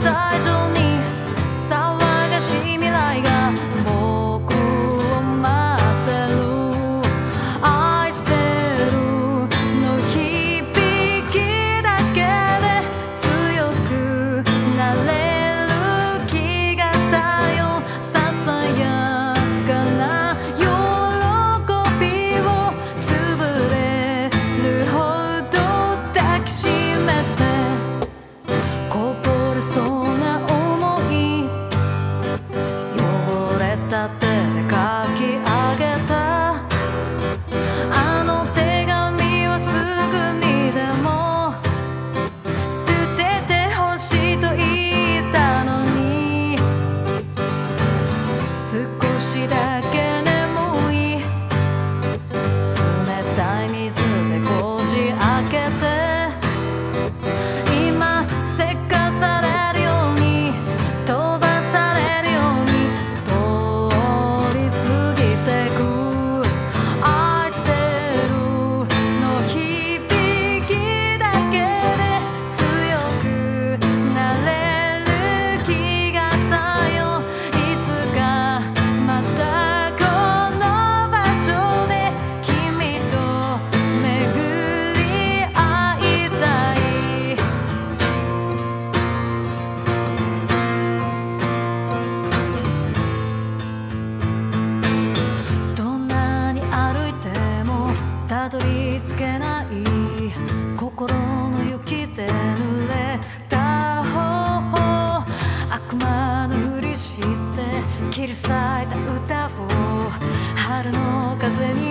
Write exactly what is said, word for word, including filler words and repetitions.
スタジオに騒がしい未来が僕を待ってる。愛してるの響きだけで強くなれる気がしたよ。ささやかな喜びを潰れるほど抱きしめてたどり着けない心の雪で濡れた頬、悪魔のふりして切り裂いた歌を春の風に